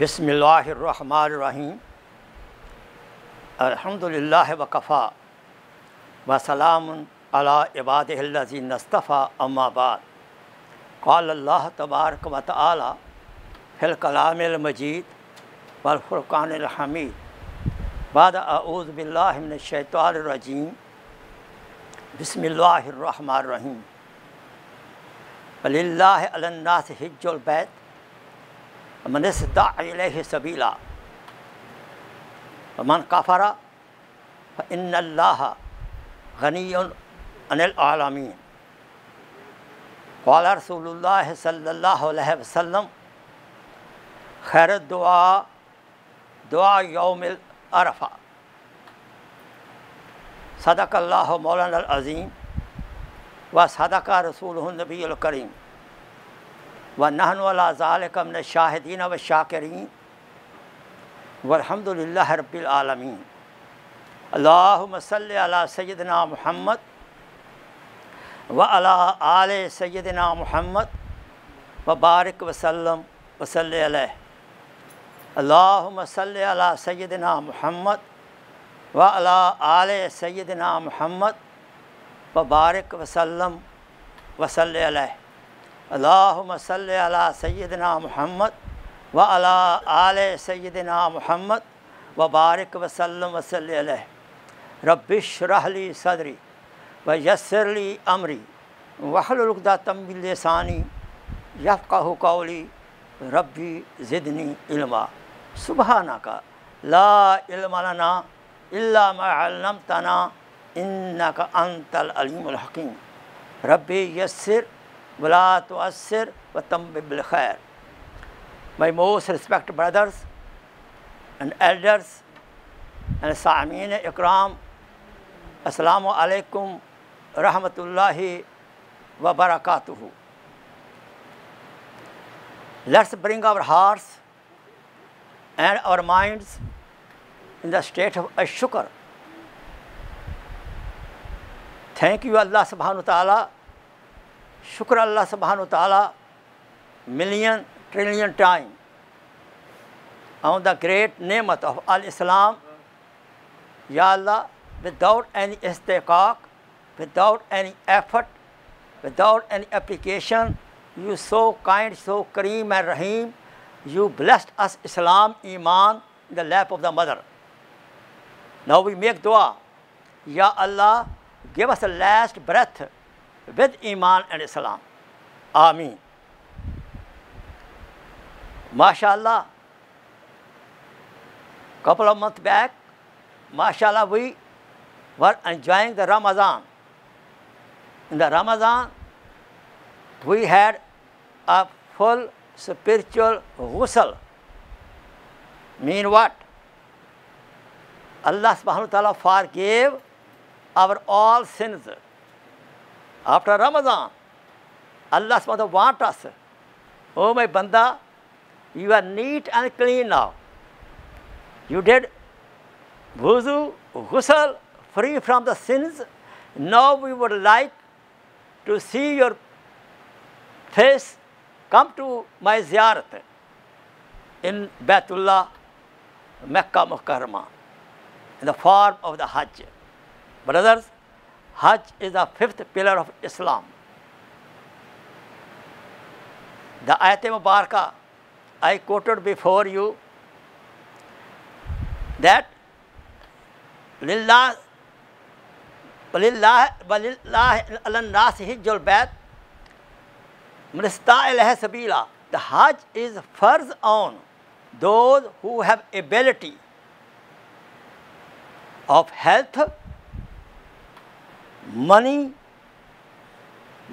بسم اللہ الرحمن الرحیم الحمدللہ وکفا وسلام علی عبادہ الذین اصطفیٰ اما بعد قال اللہ تبارک و تعالی فی الکلام المجید والفرقان الحمید بعد اعوذ باللہ من الشیطان الرجیم بسم اللہ الرحمن الرحیم وللہ علی الناس حج البیت من استطاع الیہ سبیلا ومن کفر فان اللہ غنی عن العالمین قال رسول اللہ صلی اللہ علیہ وسلم خیر الدعاء دعاء یوم العرفہ. صدق اللہ مولانا العظیم و صدق رسولہ النبی الکریم و نحن علی ذلک من الشاہدین و شاکرین والحمد للہ رب العالمین. اللہم صلی علی سیدنا محمد وعلی آل سیدنا محمد وبارک وسلم وصلی علیہ. اللہم صلی علی سیدنا محمد وعلی آل سیدنا محمد وبارک وسلم وصلی علیہ. اللہم صلی علی سیدنا محمد وعلی آل سیدنا محمد وبارک وسلم وصلی علیہ. رب اشرح لی صدری ویسر لی امری واحلل عقدۃ من لسانی یفقہوا قولی ربی زدنی علما. سبحانک لا علم لنا الا ما علمتنا انک انت العلیم الحکیم. ربی یسر ولا تعسر وتمم بالخیر. My most respected brothers and elders and سامعین اکرام, السلام علیکم رحمۃ اللہ وبرکاتہ. Let's bring our hearts and our minds in the state of shukr. Thank you Allah subhanahu wa ta'ala. Shukr Allah subhanahu wa ta'ala million trillion times on the great ni'mat of al-Islam. Ya Allah, without any istiqaq, without any effort, without any application, you so kind, so kareem and rahim, you blessed us Islam, Iman in the lap of the mother. Now we make dua, Ya Allah, give us the last breath with Iman and Islam. Ameen. MashaAllah, couple of months back, MashaAllah, we were enjoying the Ramadan. In the Ramadan, we had a full spiritual ghusl. Mean what? Allah subhanahu wa ta'ala forgave our all sins. After Ramadan, Allah subhanahu wa ta'ala wants us, oh my banda, you are neat and clean now. You did wuzu, ghusl, free from the sins. Now we would like to see your face. Come to my ziyarat in Baitullah, Mecca Mukarramah, in the form of the Hajj. Brothers, Hajj is the fifth pillar of Islam. The Ayat Mubarakah I quoted before you, that Lillah Alannas Hijjul Bait Minista Ilah Sabila. The Hajj is farz on those who have ability of health, money,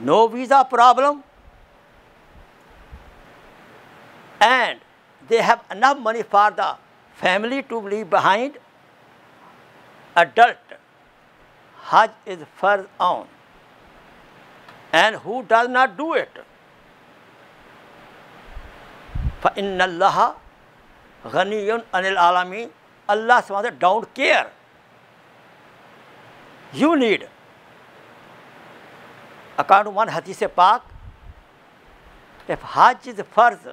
no visa problem, and they have enough money for the family to leave behind, adult. Hajj is farz on. And who does not do it? فَإِنَّ اللَّهَ غَنِيٌّ عَنِ الْعَالَمِينَ. Allah SWT don't care. You need. According to one Hadith Pak, if Hajj is farz,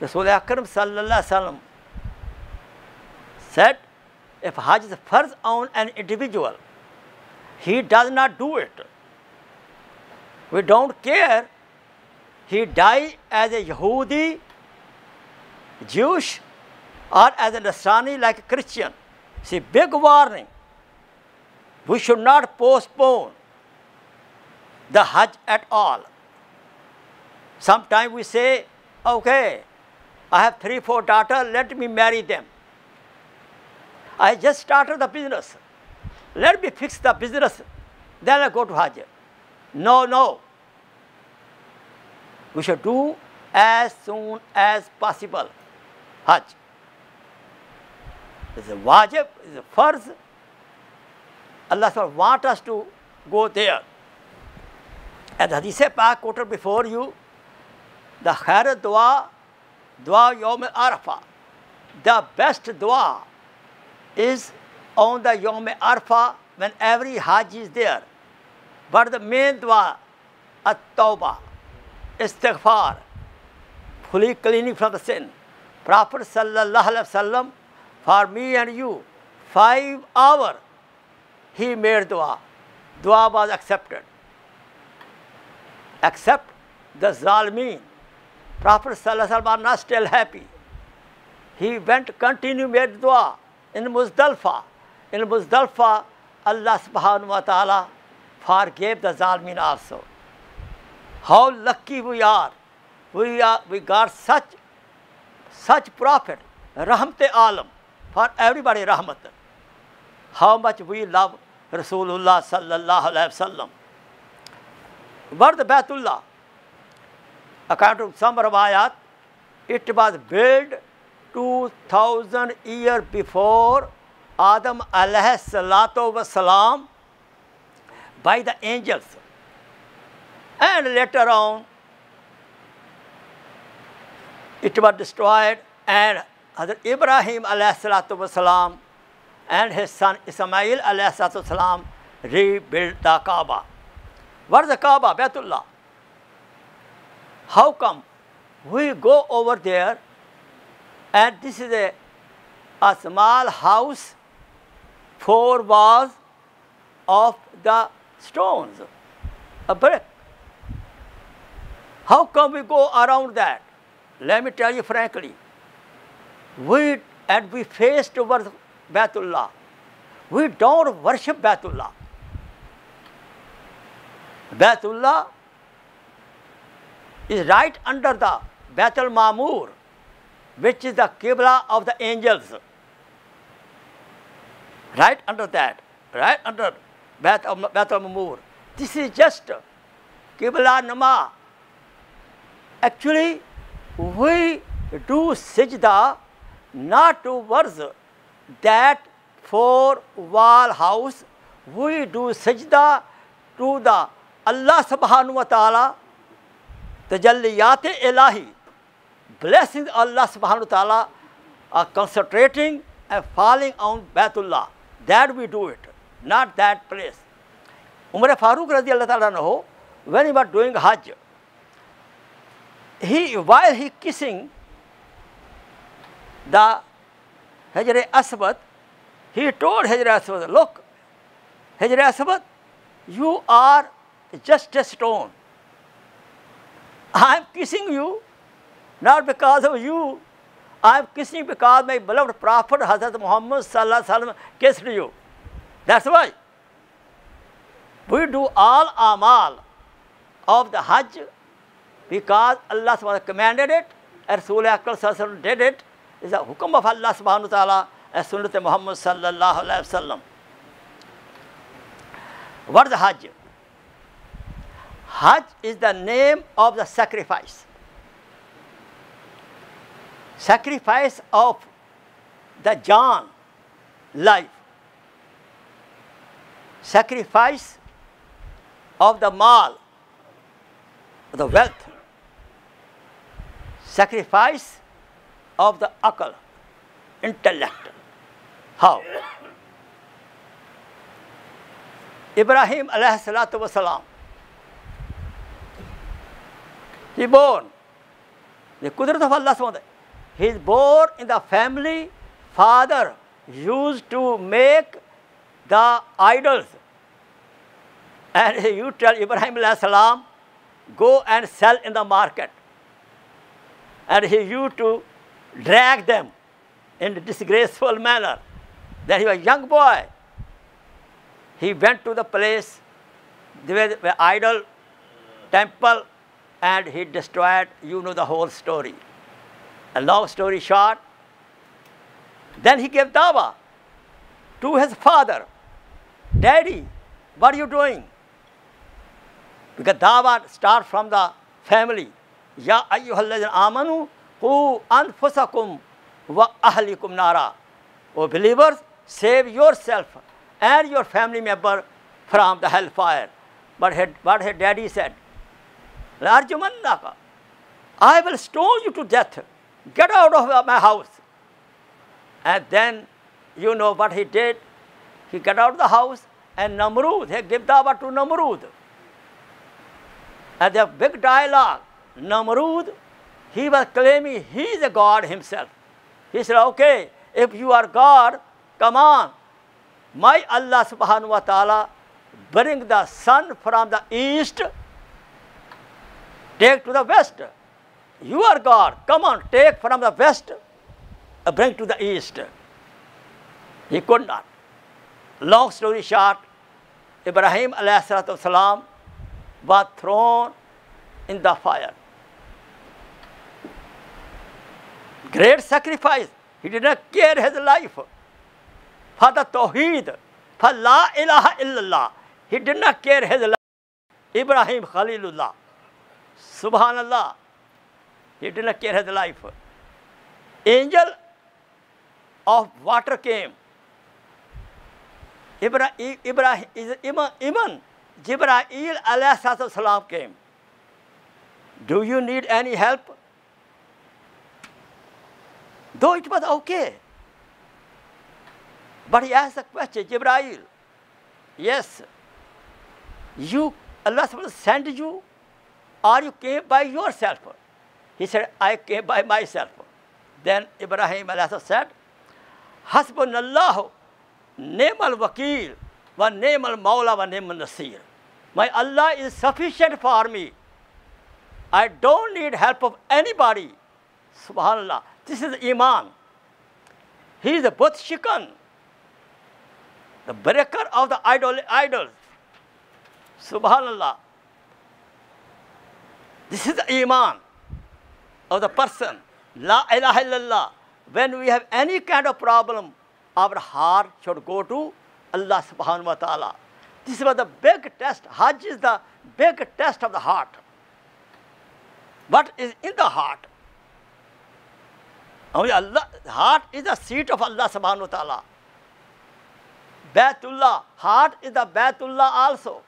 Rasul Akram sallallahu alaihi wasallam said, if Hajj is farz on an individual, he does not do it, we don't care he dies as a Yahudi, Jewish, or as a Nasrani like a Christian. See, big warning. We should not postpone the Hajj at all. Sometimes we say, okay, I have 3 or 4 daughters, let me marry them. I just started the business. Let me fix the business, then I go to Hajj. No. We should do as soon as possible Hajj. It's a wajib, it's a farz. Allah wants us to go there. And the Hadith Pak quoted before you, the khair dua, dua Yawm Arafah. The best dua is on the Yawm Arafah when every Hajj is there. But the main dua, at-tawbah, istighfar, fully cleaning from the sin. Prophet sallallahu alaihi wasallam, for me and you, 5 hours he made dua. Dua was accepted. Except the Zalmeen. Prophet sallallahu alaihi wasallam was not still happy. He went continue made dua in Muzdalifah. In Muzdalifah, Allah subhanahu wa ta'ala forgave the Zalmeen also. How lucky we are. We got such prophet, Rahmat-e Alam, for everybody Rahmat. How much we love Rasulullah sallallahu alaihi wasallam. But the Baitullah, according to some riwayat, it was built 2000 years before Adam alayhi salatu wasalam by the angels. And later on, it was destroyed, and Hazrat Ibrahim a.s. and his son Ismail a.s. rebuilt the Kaaba. What is the Kaaba? Baitullah. How come we go over there, and this is a small house, 4 walls of the stones, a brick. How come we go around that? Let me tell you frankly. We face towards Baitullah. We don't worship Baitullah. Baitullah is right under the Bait al-Ma'mur, which is the Qibla of the angels. Right under that, right under Bait al-Ma'mur. This is just Qibla Nama. Actually, we do sajda not towards that 4-wall house. We do sajda to the Allah subhanahu wa ta'ala, tajalliyat-e ilahi, blessing Allah subhanahu wa ta'ala, are concentrating and falling on Baitullah. That we do it, not that place. Umar Farooq radiallahu ta'ala anhu, when he was doing Hajj, while he kissing the Hajar Aswad, he told Hajar Aswad, look, Hajar Aswad, you are just a stone. I am kissing you, not because of you. I am kissing because my beloved Prophet Hazrat Muhammad sallallahu alaihi wasallam kissed you. That's why we do all amal of the Hajj, because Allah subhanahu wa ta'ala commanded it, and Rasul Akram sallallahu alaihi wasallam did it. It's a hukum of Allah subhanahu wa ta'ala and Sunnat Muhammad sallallahu alaihi wasallam. What is the Hajj? Hajj is the name of the sacrifice. Sacrifice of the Jaan, life. Sacrifice of the Mal, the wealth. Sacrifice of the Akal, intellect. How? Ibrahim alayhi salatu wasalam, he born The Qudrat of Allah SWT. He is born in the family father used to make the idols. And you tell Ibrahim alayhi salam, go and sell in the market. And he used to drag them in a disgraceful manner. Then he was a young boy. He went to the place, there was idol, temple, and he destroyed, you know the whole story. A long story short, then he gave dawah to his father. Daddy, what are you doing? Because dawah starts from the family. Ya ayyuhallazina amanu qu anfusakum wa ahlikum nara. O believers, save yourself and your family member from the hellfire. But what her daddy said, Larjumannaka, I will stone you to death. Get out of my house. And then, you know what he did? He got out of the house and Namrud, he gave dawah to Namrud. And there's a big dialogue. Namrud, he was claiming he is a god himself. He said, okay, if you are God, come on. My Allah subhanahu wa ta'ala bring the sun from the east, take to the west. You are God, come on, take from the west, bring to the east. He could not. Long story short, Ibrahim alayhi salam was thrown in the fire. Great sacrifice. He did not care his life for the Tawheed, for La ilaha illallah. He did not care his life. Ibrahim Khalilullah, subhanallah. He did not care his life. Angel of water came. Even Jibreel alayhi salam came. Do you need any help? Though it was okay. But he asked the question, Jibreel, yes, you, Allah will send you, or you came by yourself? He said, I came by myself. Then Ibrahim alayhi said, Hasbunallahu, Ni'mal Wakil, wa Ni'mal Mawla, wa Ni'mal Nasir. My Allah is sufficient for me. I don't need help of anybody. Subhanallah. This is Iman. He is the Butshikan, the breaker of the idols. Subhanallah. This is the Iman of the person. La ilaha illallah. When we have any kind of problem, our heart should go to Allah subhanahu wa ta'ala. This was the big test. Hajj is the big test of the heart. What is in the heart? Only Allah, heart is the seat of Allah subhanahu wa ta'ala. Baitullah, heart is the Baitullah also.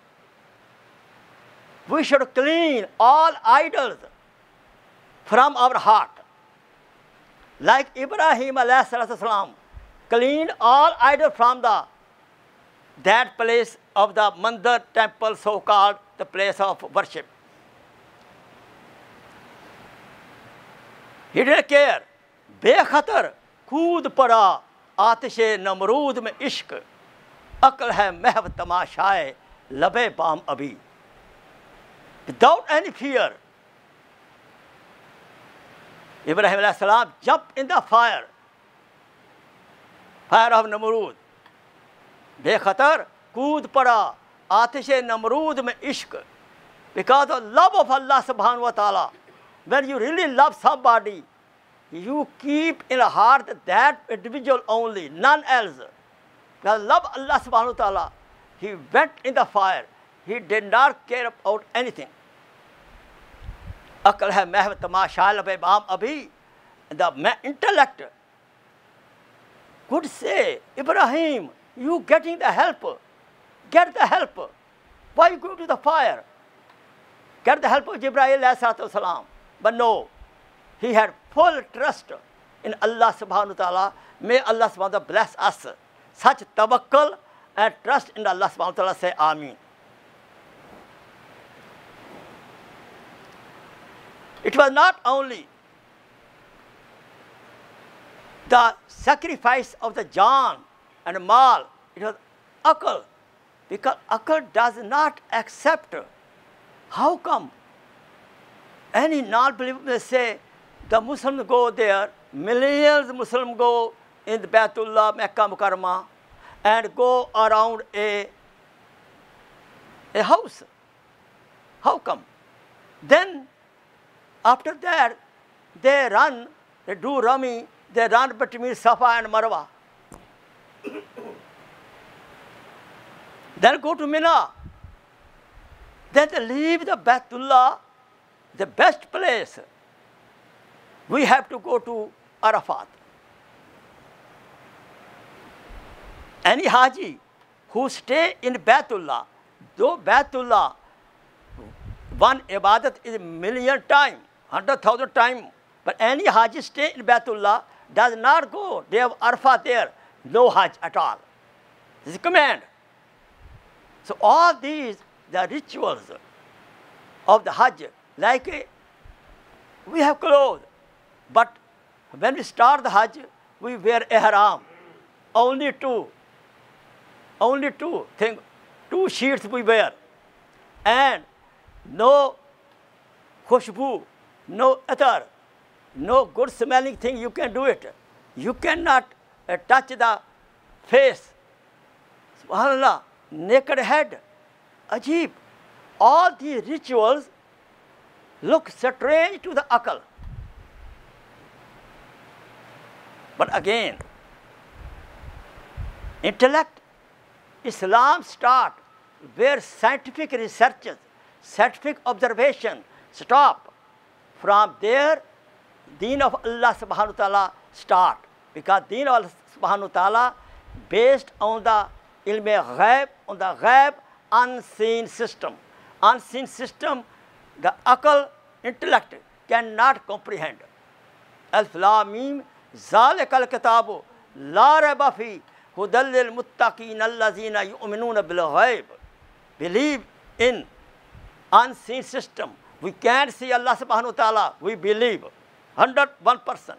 We should clean all idols from our heart. Like Ibrahim alayhi salam cleaned all idols from that place of the Mandar temple, so-called the place of worship. He didn't care. بے خطر کود پڑا آتش نمرود میں عشق عقل ہے محو تماشائے لب بام ابھی without any fear. Ibrahim علیہ السلام jumped in the fire of Namrud. بے خطر کود پڑا آتش نمرود میں عشق because of love of Allah subhanahu wa ta'ala. When you really love somebody, you keep in your heart that individual only, none else. Because love Allah subhanahu wa ta'ala, he went in the fire. He did not care about anything. Akal hai mehv tamasha lab baam abhi. The intellect could say, Ibrahim, you getting the help. Get the help. Why you go to the fire? Get the help of Jibreel alayhi salam. But no, he had full trust in Allah subhanahu wa ta'ala. May Allah subhanahu wa ta'ala bless us. Such tawakkul and trust in Allah subhanahu wa ta'ala, say Ameen. It was not only the sacrifice of the Jaan and Mal, it was Akal, because Akal does not accept. How come? Any non-believer may say, the Muslims go there, millions of Muslims go in the Baitullah, Mecca Mukarramah, and go around a house. How come? Then, after that, they run, they do Rami, they run between Safa and Marwa. Then go to Mina. Then they leave the Baitullah, the best place. We have to go to Arafat. Any Haji who stay in Baitullah, though Baitullah, one ibadat is a million times, 100,000 times, but any Haji stay in Baitullah does not go. They have Arafat there, no Hajj at all. This is command. So all these, the rituals of the Hajj, like we have clothes, but when we start the Hajj, we wear ihram. Only two sheets we wear, and no khushbu, no atar, no good smelling thing, you can do it. You cannot touch the face. SubhanAllah, naked head, ajeeb. All these rituals look strange to the akal. But again, intellect, Islam start where scientific researches, scientific observation stop. From there, Deen of Allah subhanahu wa ta'ala start. Because Deen of Allah subhanahu wa ta'ala based on the ilm-e-ghaib, on the ghaib, unseen system. Unseen system, the akal, intellect cannot comprehend. Alif Lam Mim, Zalikal Kitabu, La Raiba Fi, Hudallil Muttaqin Allazina Yu'minuna Bil Ghaib. Believe in unseen system. We can't see Allah subhanahu wa ta'ala, we believe, 101%.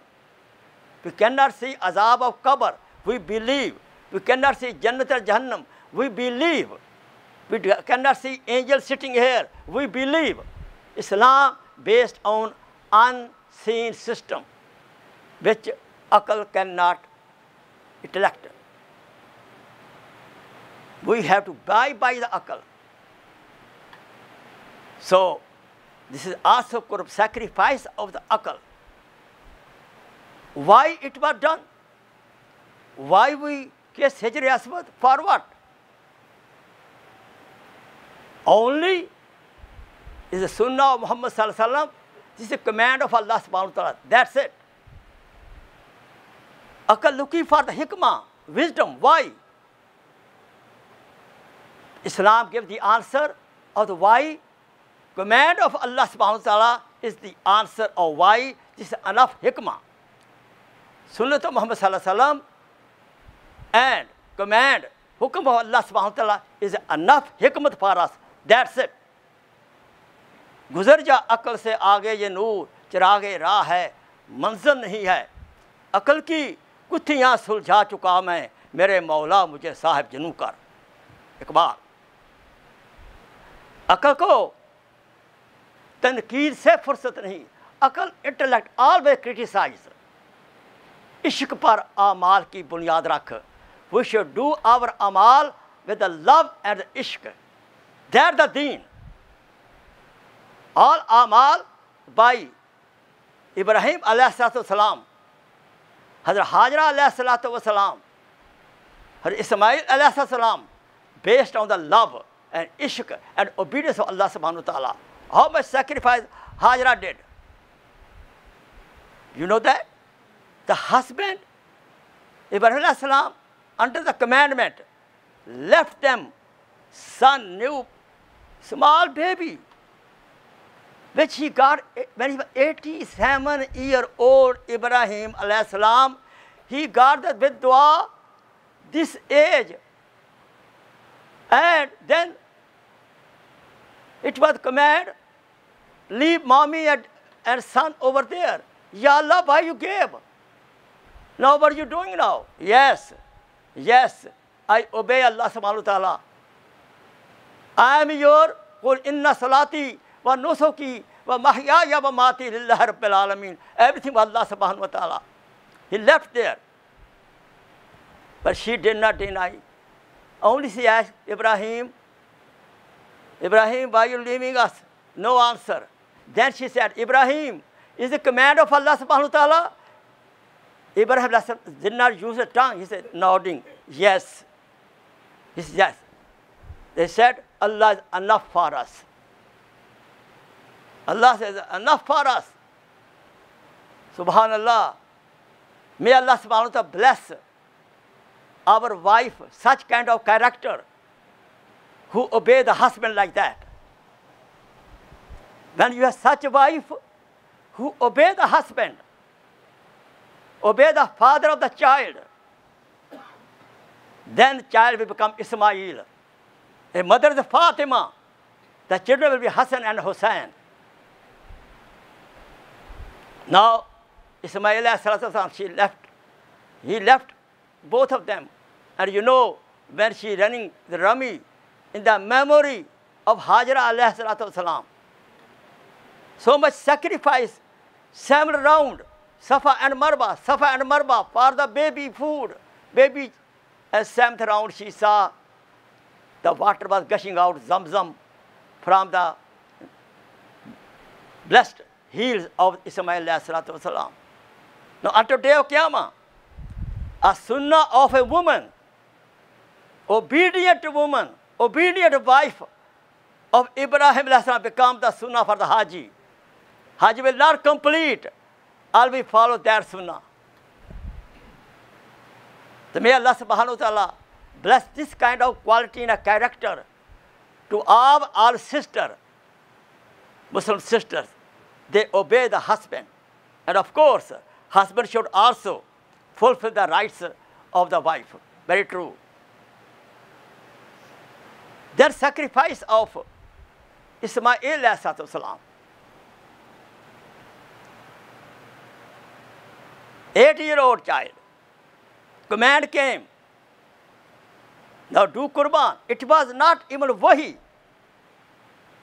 We cannot see azab of qabr, we believe. We cannot see Jannat or Jahannam, we believe. We cannot see angels sitting here, we believe. Islam based on unseen system, which akal cannot intellect. We have to buy by the akal. So, this is also sacrifice of the akal. Why it was done? Why we kiss Hijr Aswad? For what? Only is the sunnah of Muhammad Sallallahu Alaihi Wasallam. This is a command of Allah Subhanahu wa Ta'ala. That's it. Akal looking for the hikmah, wisdom. Why? Islam gives the answer of the why. Command of Allah subhanahu wa ta'ala is the answer of why. This is enough hikmah. Sunnah of Muhammad sallallahu alayhi wa sallam and command, hukum of Allah subhanahu wa ta'ala is enough hikmat for us. That's it. Guzar ja akal se aage ye noor, chirage raah hai, manzil nahi hai. Akal ki kuthiyan suljha chuka main, mere maula mujhe sahib janu kar. Iqbal. Akal ko تنقید سے فرصت نہیں. عقل intellect always criticise. عشق پر اعمال کی بنیاد رکھ. وی شوڈ ڈو آور اعمال with the love and the عشق. دیٹ دا دین. آل اعمال بائی ابراہیم علیہ السلام, حضرت حاجرہ علیہ السلام, حضرت اسماعیل علیہ السلام based on the love and عشق and obedience of Allah subhanahu wa ta'ala. How much sacrifice Hajra did? You know that? The husband, Ibrahim alayhi salam, under the commandment, left them son, new, small baby, which he got when he was 87-year-old Ibrahim alayhi salam. He got that with dua, this age. And then it was command, leave mommy and son over there. Ya Allah, why you gave? Now what are you doing now? Yes, yes, I obey Allah subhanahu wa ta'ala. I am your قُلْ إِنَّ صَلَاتِي وَنُسُكِي وَمَحْيَايَ وَمَاتِي لِلَّهِ رَبِّ الْعَالَمِينَ. Everything was Allah subhanahu wa ta'ala. He left there. But she did not deny. Only she asked Ibrahim, Ibrahim, why are you leaving us? No answer. Then she said, Ibrahim, is the command of Allah subhanahu wa ta'ala? Ibrahim did not use a tongue. He said, nodding, yes. He said, yes. They said, Allah is enough for us. Allah says, enough for us. Subhanallah. May Allah subhanahu wa ta'ala bless our wife, such kind of character, who obey the husband like that. When you have such a wife who obey the husband, obey the father of the child, then the child will become Ismail. A mother is Fatima. The children will be Hassan and Hussein. Now, Ismail as she left. He left both of them. And you know, when she running the Rami, in the memory of Hajra alayhi salatu wasalam, so much sacrifice, 7 rounds, Safa and Marwa for the baby food. Baby, at 7th round she saw the water was gushing out, Zamzam, from the blessed heels of Ismail alayhi salatu wasalam. Now, until day of Qiyamah, a sunnah of a woman, obedient woman, obedient wife of Ibrahim become the sunnah for the Haji. Haji will not complete, all we follow their sunnah. So may Allah subhanahu wa ta'ala bless this kind of quality in a character to our sisters, Muslim sisters. They obey the husband. And of course, husband should also fulfill the rights of the wife. Very true. Their sacrifice of Ismail alayhi salam. 8-year-old child. Command came. Now do Qurban. It was not even wahi.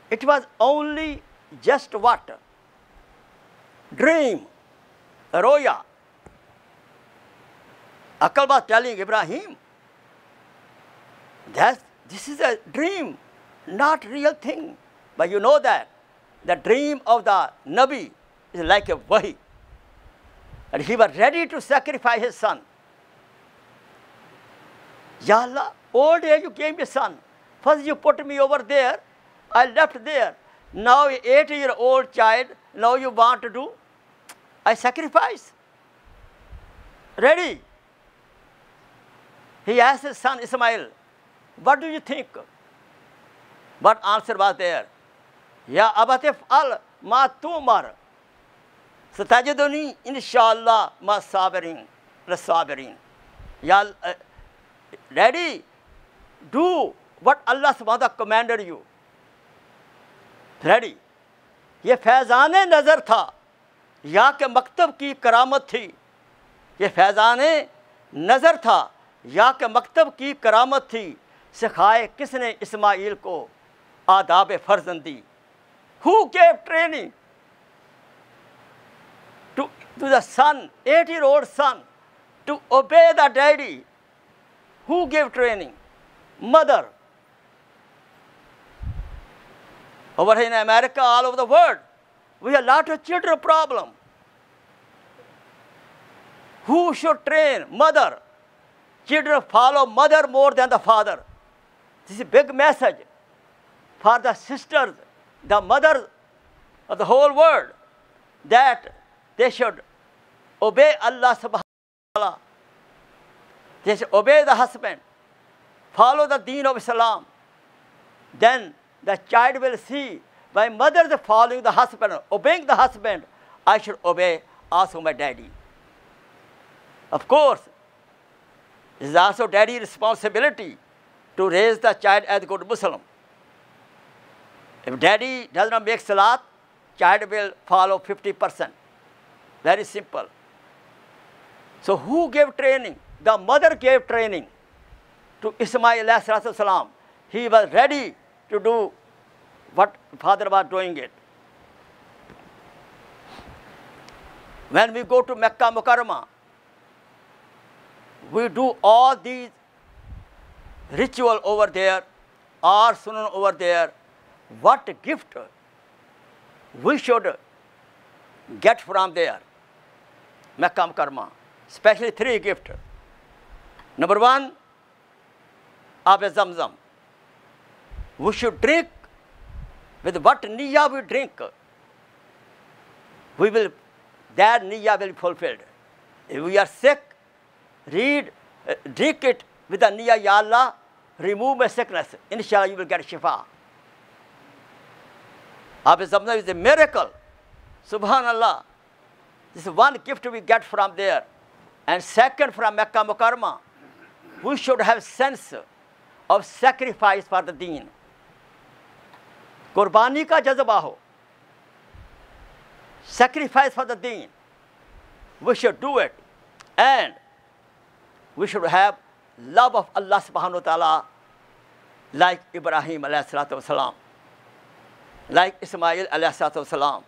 It was only just what? Dream. Roya. Akal was telling Ibrahim, that's this is a dream, not real thing. But you know that the dream of the Nabi is like a wahi. And he was ready to sacrifice his son. Ya Allah, old age you gave me son. First you put me over there, I left there. Now an 8-year-old child, now you want to do? I sacrifice. Ready. He asked his son Ismail, what do you think? What answer was there? Ya abatif al ma tumar. Satajiduni inshallah ma sabirin. Rasabirin. Ya ready, do what Allah subhanahu wa ta'ala commanded you. Ready. Ye faizan nazar tha. Ya ke maktab ki karamat thi. Ye faizan nazar tha. Ya ke maktab ki karamat thi. سکھائے کس نے اسماعیل کو آداب فرزندی. Who gave training to the son, 8-year-old son, to obey the daddy? Who gave training? Mother. Over in America, all over the world, we have a lot of children problem. Who should train? Mother. Children follow mother more than the father. This is a big message for the sisters, the mothers of the whole world, that they should obey Allah subhanahu wa ta'ala. They should obey the husband, follow the deen of Islam. Then the child will see, my mother is following the husband, obeying the husband, I should obey also my daddy. Of course, it is also daddy's responsibility to raise the child as a good Muslim. If daddy does not make salat, child will follow 50%. Very simple. So who gave training? The mother gave training to Ismail alayhi. He was ready to do what father was doing it. When we go to Mecca Mukarramah, we do all these ritual over there, our sunan over there. What gift we should get from there, Mecca Mukarramah? Especially three gifts. Number one, Aab-e Zamzam. We should drink. With what niyyah we drink, we will, that niyyah will be fulfilled. If we are sick, drink it with the niyyah, Ya Allah, remove my sickness. Inshallah, you will get shifa. Aab-e Zamzam is a miracle. Subhanallah. This is one gift we get from there. And second, from Mecca Mukarramah, we should have sense of sacrifice for the deen. Qurbani ka jazba ho. Sacrifice for the deen. We should do it. And we should have love of Allah subhanahu wa ta'ala, like Ibrahim alayhi salatu wasalam, like Ismail alayhi salatu wasalam,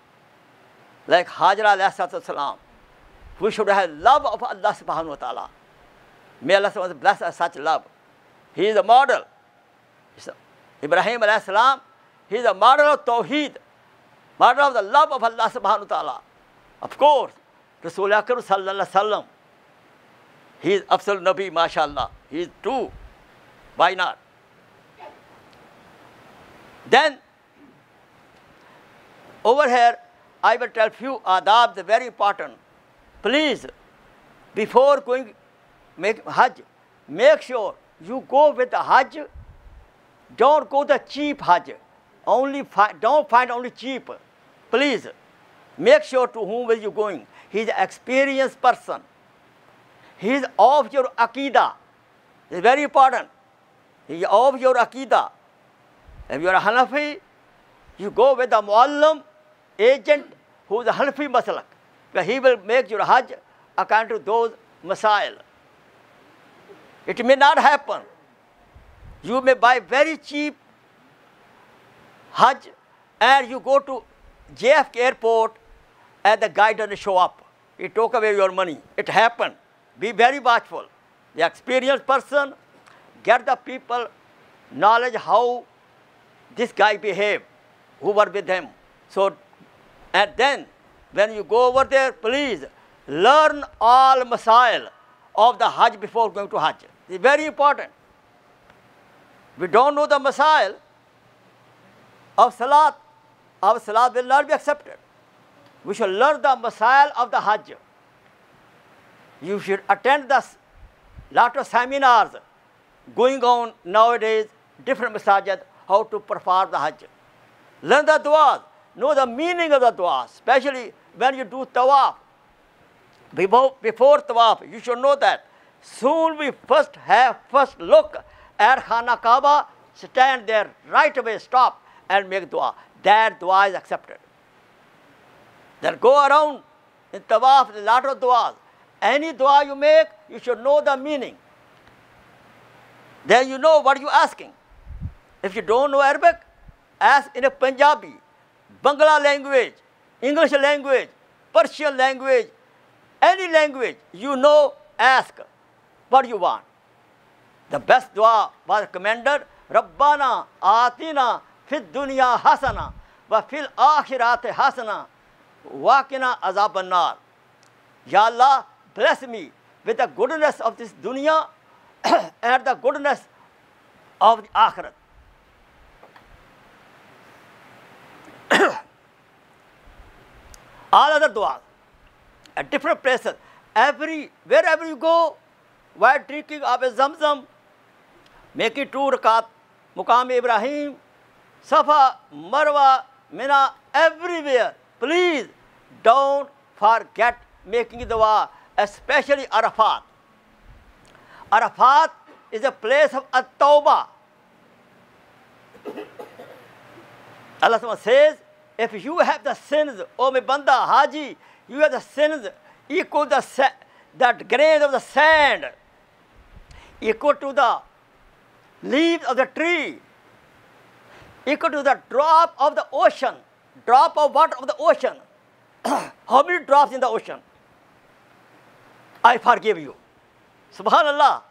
like Hajra alayhi salatu wasalam. We should have love of Allah subhanahu wa ta'ala. May Allah subhanahu wa ta'ala bless us such love. He is a model. Ibrahim alayhi salam, he is a model of Tawheed, model of the love of Allah subhanahu wa ta'ala. Of course, Rasul Akram sallallahu alayhi wa sallam, he is absolute Nabi, mashallah. He is true. Why not? Then, over here, I will tell few adab, the very important. Please, before going make Hajj, make sure you go with the Hajj. Don't go the cheap Hajj. Don't find only cheap. Please, make sure to whom is you going. He is an experienced person. He is of your Aqidah. It's very important. He is of your Aqidah. If you are a Hanafi, you go with the Muallim agent who is a Hanafi Maslak. He will make your Hajj according to those masail. It may not happen. You may buy very cheap Hajj and you go to JFK airport and the guy doesn't show up. He took away your money. It happened. Be very watchful. The experienced person, get the people knowledge how this guy behaved, who were with him. So, and then, when you go over there, please learn all masail of the Hajj before going to Hajj. It's very important. We don't know the masail of Salat. Our Salat will not be accepted. We should learn the masail of the Hajj. You should attend the lot of seminars going on nowadays, different masajid, how to perform the Hajj. Learn the du'as. Know the meaning of the du'a, especially when you do tawaf. Before tawaf, you should know that. Soon we first look at Khana Kaaba, stand there right away, stop and make du'a. That du'a is accepted. Then go around in tawaf, a lot of du'as. Any du'a you make, you should know the meaning. Then you know what you're asking. If you don't know Arabic, ask in a Punjabi, Bangla language, English language, Persian language, any language you know, ask what you want. The best dua was recommended, Rabbana atina fid dunya hasana wa fil akhirati hasana wa qina azaban nar. Ya Allah, bless me with the goodness of this dunya and the goodness of the akhirat. All other du'as at different places, wherever you go, while drinking Aab-e Zamzam, making 2 rakat, Mukam Ibrahim, Safa, Marwa, Mina, everywhere. Please don't forget making du'a, especially Arafat. Arafat is a place of at-tawbah. Allah says, if you have the sins, O my banda, Haji, you have the sins equal the that grain of the sand equal to the leaves of the tree, equal to the drop of the ocean, drop of water of the ocean. How many drops in the ocean? I forgive you. Subhanallah,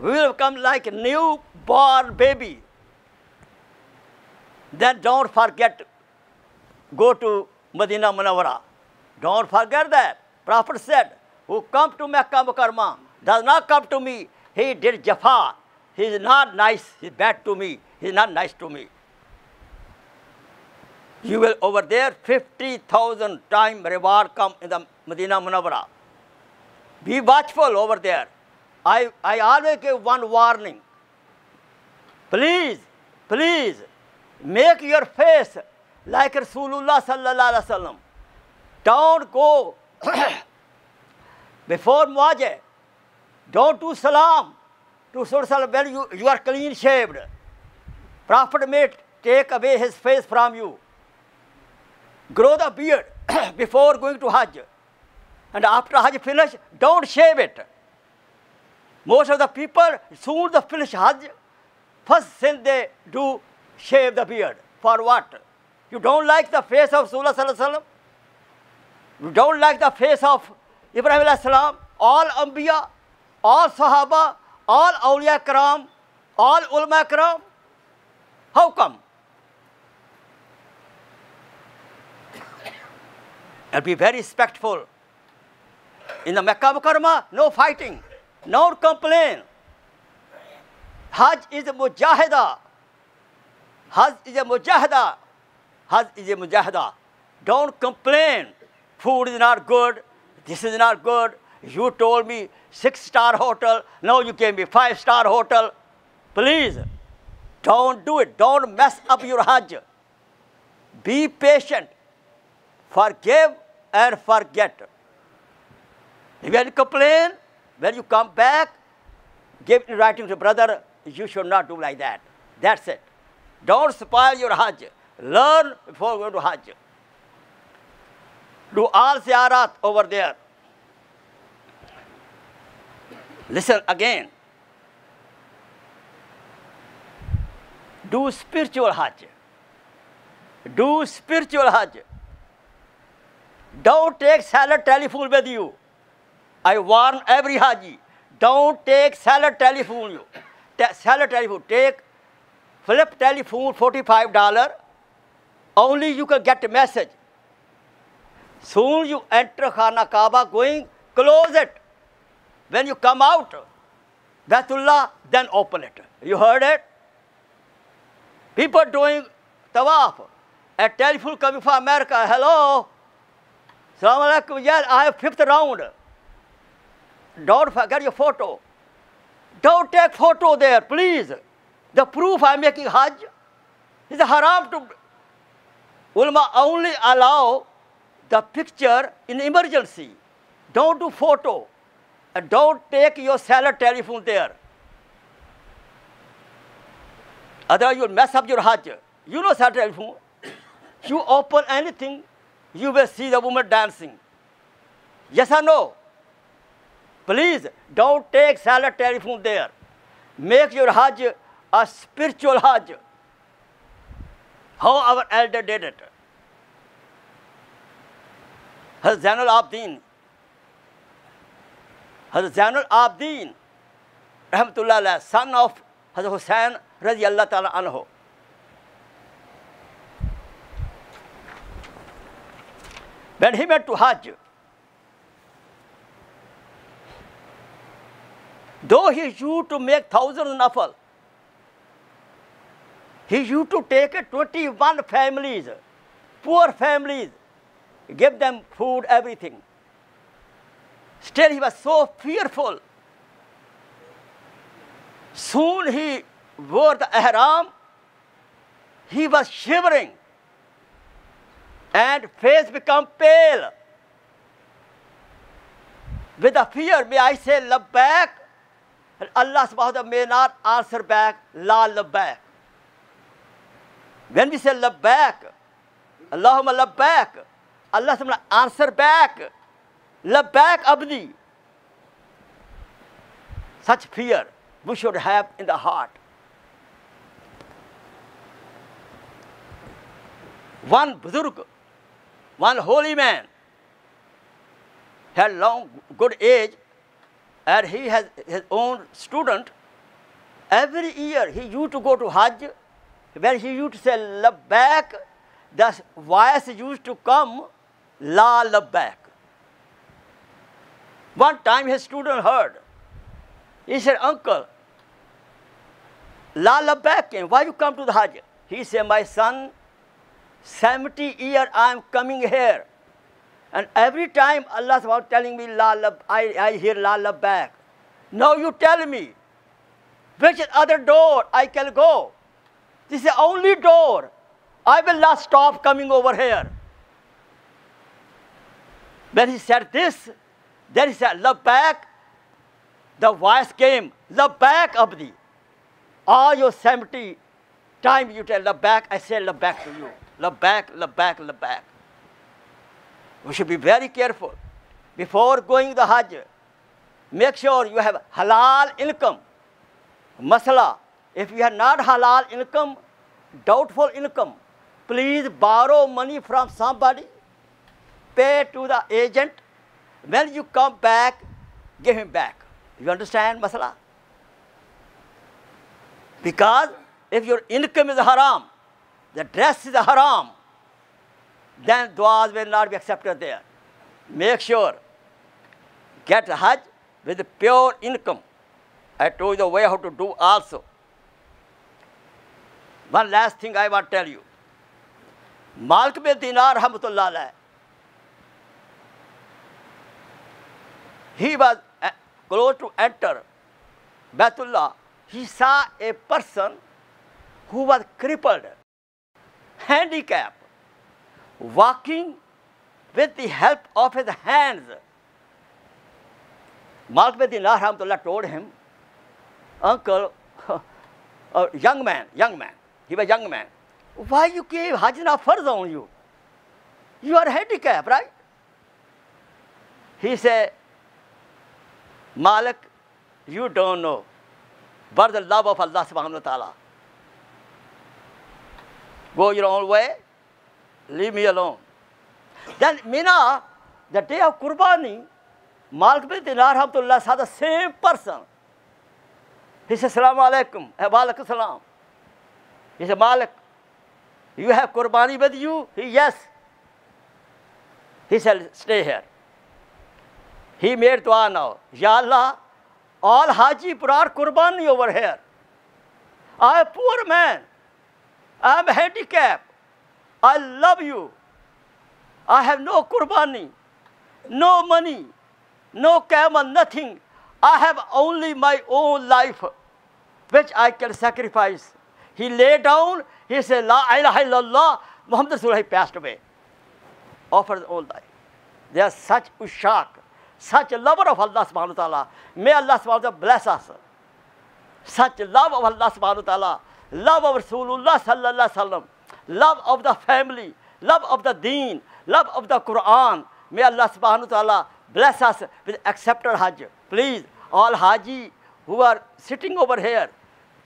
we will become like a newborn baby. Then don't forget, go to Medina Munawwara. Don't forget that. Prophet said, who come to Mecca Mukarramah does not come to me, he did Jaffa. He is not nice, he is bad to me, he is not nice to me. You will over there 50,000 times reward come in the Medina Munawwara. Be watchful over there. I always give one warning. Please, please, make your face like Rasulullah sallallahu alaihi wasallam. Don't go before Muajjah. Don't do salam to Rasulullah when you are clean shaved. Prophet may take away his face from you. Grow the beard before going to Hajj. And after Hajj finish, don't shave it. Most of the people, soon they finish Hajj, first sin they do shave the beard. For what? You don't like the face of Rasulullah sallallahu alaihi wasallam? You don't like the face of Ibrahim alayhi salam, all Anbiya, all Sahaba, all Awliya Karam, all Ulama Karam? How come? And be very respectful. In the Mecca Mukarramah, no fighting, no complaint. Hajj is a mujahida. Hajj is a mujahida. Hajj is a mujahida. Don't complain. Food is not good. This is not good. You told me 6-star hotel. Now you gave me 5-star hotel. Please, don't do it. Don't mess up your Hajj. Be patient. Forgive and forget. When you complain, when you come back, give in writing to brother, you should not do like that. That's it. Don't spoil your Hajj. Learn before going to Hajj. Do all ziyarat over there. Listen again. Do spiritual Hajj. Do spiritual Hajj. Don't take salad telephone with you. I warn every Haji, don't take salad telephone. Take flip telephone, $45. Only you can get a message. Soon you enter Khana Kaaba going, close it. When you come out, Baitullah, then open it. You heard it? People doing tawaf. A telephone coming from America, hello. Salaam alaikum, yes, I have 5th round. Don't forget your photo. Don't take photo there, please. The proof I'm making Hajj is haram to ulama only allow the picture in emergency. Don't do photo. And don't take your cellular telephone there. Otherwise you'll mess up your Hajj. You know cellular telephone. You open anything, you will see the woman dancing. Yes or no? Please, don't take cellular telephone there. Make your Hajj a spiritual Hajj. How our elder did it. Hazrat Zainul Abidin. Hazrat Zainul Abidin, rahmatullah alayh, son of Hazrat Hussain radiyallahu ta'ala anhu. When he went to Hajj, though he used to make thousands of nafal, he used to take 21 families, poor families, give them food, everything. Still he was so fearful. Soon he wore the ihram, he was shivering and face became pale. With a fear, may I say labbaik? And Allah subhanahu wa ta'ala may not answer back, la labbaik. When we say labbaik, Allahumma labbaik, Allah subhanahu wa ta'ala answer back, labbaik abdi, Such fear we should have in the heart. One Buzurg, one holy man, had long good age, and he has his own student. Every year he used to go to Hajj, where he used to say labbaik. The voice used to come, la labbaik. One time his student heard. He said, "Uncle, la labbaik came. Why you come to the Hajj?" He said, "My son, 70 years I am coming here, and every time Allah is telling me la lab, I hear la labbaik. Now you tell me, which other door I can go? This is the only door. I will not stop coming over here." When he said this, then he said, "Labbaik." The voice came, "Labbaik Abdi. All your 70 times you tell labbaik, I say labbaik to you. Labbaik, labbaik, labbaik." We should be very careful. Before going to the Hajj, make sure you have halal income. Masala, if you have not halal income, doubtful income, please borrow money from somebody, pay to the agent. When you come back, give him back. You understand masala? Because if your income is haram, the dress is haram, then du'as will not be accepted there. Make sure, get the Hajj with pure income. I told you the way how to do also. One last thing I want to tell you. Malik bin Dinar rahmatullah alayh, he was close to enter Baitullah. He saw a person who was crippled, handicapped, walking with the help of his hands. Malik bin Dinar rahmatullah told him, "Uncle, young man. He was a young man. Why you gave Hajj not farz on you? You are handicapped, right?" He said, "Malik, you don't know, but the love of Allah subhanahu wa ta'ala. Go your own way, leave me alone." Then Mina, the day of Qurbani, Malik bin Dinar rahmatullah saw the same person. He said, "Assalamu alaikum." "Wa alaikum salam." He said, "Malik, you have Qurbani with you?" He said, "Yes." He said, "Stay here." He made dua now. "Ya Allah, all Haji brought Qurbani over here. I am a poor man. I am handicapped. I love you. I have no Qurbani, no money, no camel, nothing. I have only my own life, which I can sacrifice." He lay down, he said, "La ilaha illallah, Muhammad Rasulullah," he passed away. Offered all life. They are such ushaq, such a lover of Allah subhanahu wa ta'ala. May Allah subhanahu wa ta'ala bless us. Such love of Allah subhanahu wa ta'ala, love of Rasulullah sallallahu alaihi wasallam, love of the family, love of the deen, love of the Quran. May Allah subhanahu wa ta'ala bless us with accepted Hajj. Please, all Haji who are sitting over here,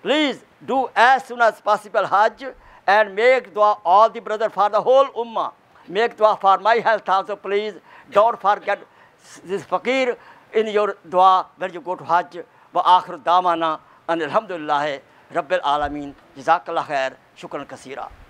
please do as soon as possible Hajj and make dua all the brother for the whole Ummah. Make dua for my health also, please. Don't forget this faqir in your dua when you go to Hajj. Wa akhiru da'wana and alhamdulillah rabbil alameen. Jazakallah khair. Shukran kaseera.